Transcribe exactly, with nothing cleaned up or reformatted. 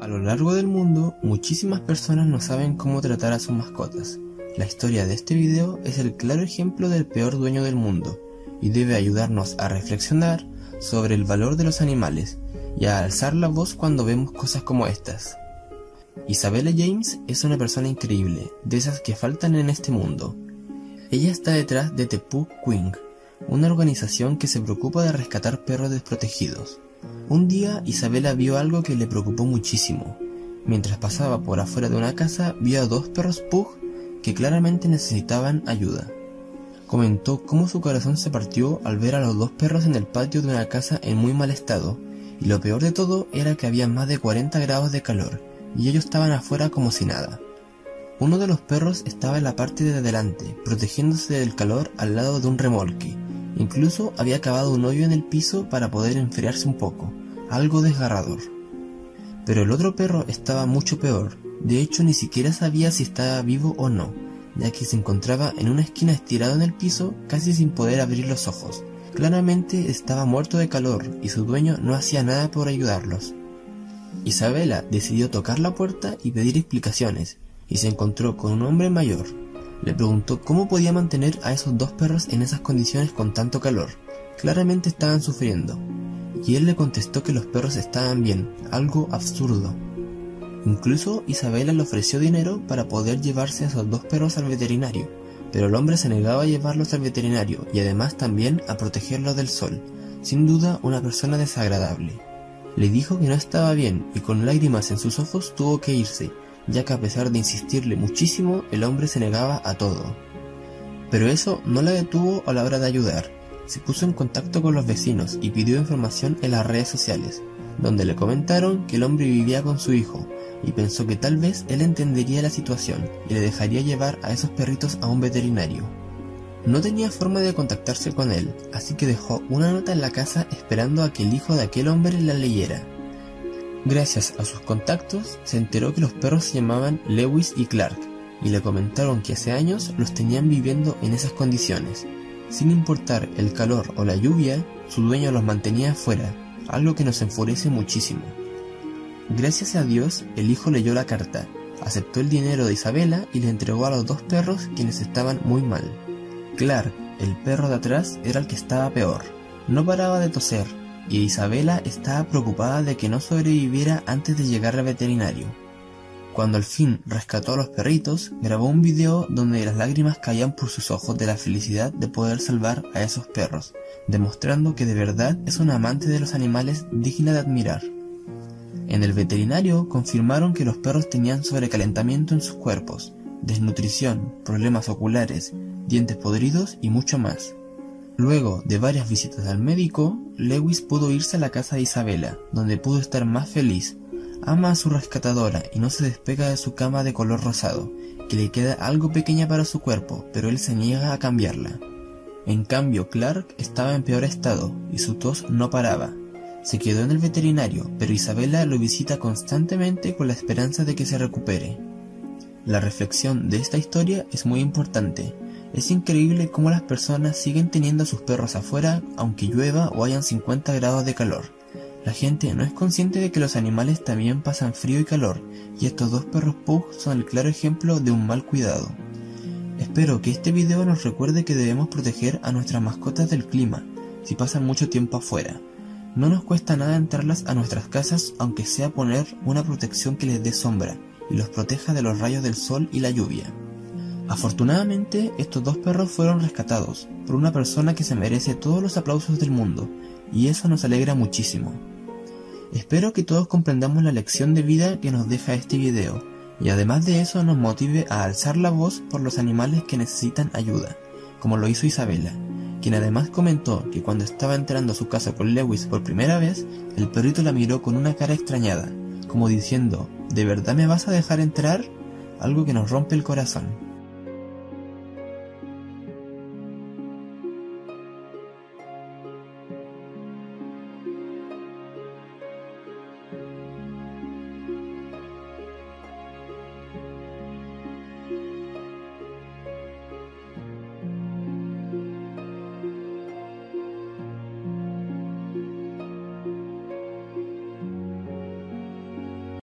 A lo largo del mundo, muchísimas personas no saben cómo tratar a sus mascotas. La historia de este video es el claro ejemplo del peor dueño del mundo, y debe ayudarnos a reflexionar sobre el valor de los animales, y a alzar la voz cuando vemos cosas como estas. Isabella James es una persona increíble, de esas que faltan en este mundo. Ella está detrás de The Pup Queen, una organización que se preocupa de rescatar perros desprotegidos. Un día Isabella vio algo que le preocupó muchísimo. Mientras pasaba por afuera de una casa, vio a dos perros pug que claramente necesitaban ayuda. Comentó cómo su corazón se partió al ver a los dos perros en el patio de una casa en muy mal estado, y lo peor de todo era que había más de cuarenta grados de calor, y ellos estaban afuera como si nada. Uno de los perros estaba en la parte de adelante, protegiéndose del calor al lado de un remolque. Incluso había cavado un hoyo en el piso para poder enfriarse un poco, algo desgarrador. Pero el otro perro estaba mucho peor, de hecho ni siquiera sabía si estaba vivo o no, ya que se encontraba en una esquina estirado en el piso casi sin poder abrir los ojos. Claramente estaba muerto de calor y su dueño no hacía nada por ayudarlos. Isabella decidió tocar la puerta y pedir explicaciones, y se encontró con un hombre mayor. Le preguntó cómo podía mantener a esos dos perros en esas condiciones con tanto calor. Claramente estaban sufriendo. Y él le contestó que los perros estaban bien, algo absurdo. Incluso Isabella le ofreció dinero para poder llevarse a esos dos perros al veterinario, pero el hombre se negaba a llevarlos al veterinario y además también a protegerlos del sol. Sin duda una persona desagradable. Le dijo que no estaba bien y con lágrimas en sus ojos tuvo que irse, ya que a pesar de insistirle muchísimo, el hombre se negaba a todo. Pero eso no la detuvo a la hora de ayudar. Se puso en contacto con los vecinos y pidió información en las redes sociales, donde le comentaron que el hombre vivía con su hijo, y pensó que tal vez él entendería la situación y le dejaría llevar a esos perritos a un veterinario. No tenía forma de contactarse con él, así que dejó una nota en la casa esperando a que el hijo de aquel hombre la leyera. Gracias a sus contactos, se enteró que los perros se llamaban Lewis y Clark, y le comentaron que hace años los tenían viviendo en esas condiciones. Sin importar el calor o la lluvia, su dueño los mantenía afuera, algo que nos enfurece muchísimo. Gracias a Dios, el hijo leyó la carta, aceptó el dinero de Isabella y le entregó a los dos perros, quienes estaban muy mal. Clark, el perro de atrás, era el que estaba peor. No paraba de toser, y Isabella estaba preocupada de que no sobreviviera antes de llegar al veterinario. Cuando al fin rescató a los perritos, grabó un video donde las lágrimas caían por sus ojos de la felicidad de poder salvar a esos perros, demostrando que de verdad es una amante de los animales digna de admirar. En el veterinario confirmaron que los perros tenían sobrecalentamiento en sus cuerpos, desnutrición, problemas oculares, dientes podridos y mucho más. Luego de varias visitas al médico, Lewis pudo irse a la casa de Isabella, donde pudo estar más feliz. Ama a su rescatadora y no se despega de su cama de color rosado, que le queda algo pequeña para su cuerpo, pero él se niega a cambiarla. En cambio, Clark estaba en peor estado y su tos no paraba. Se quedó en el veterinario, pero Isabella lo visita constantemente con la esperanza de que se recupere. La reflexión de esta historia es muy importante. Es increíble cómo las personas siguen teniendo a sus perros afuera aunque llueva o hayan cincuenta grados de calor. La gente no es consciente de que los animales también pasan frío y calor, y estos dos perros pug son el claro ejemplo de un mal cuidado. Espero que este video nos recuerde que debemos proteger a nuestras mascotas del clima si pasan mucho tiempo afuera. No nos cuesta nada entrarlas a nuestras casas, aunque sea poner una protección que les dé sombra y los proteja de los rayos del sol y la lluvia. Afortunadamente, estos dos perros fueron rescatados por una persona que se merece todos los aplausos del mundo, y eso nos alegra muchísimo. Espero que todos comprendamos la lección de vida que nos deja este video, y además de eso nos motive a alzar la voz por los animales que necesitan ayuda, como lo hizo Isabella, quien además comentó que cuando estaba entrando a su casa con Lewis por primera vez, el perrito la miró con una cara extrañada, como diciendo, ¿de verdad me vas a dejar entrar? Algo que nos rompe el corazón.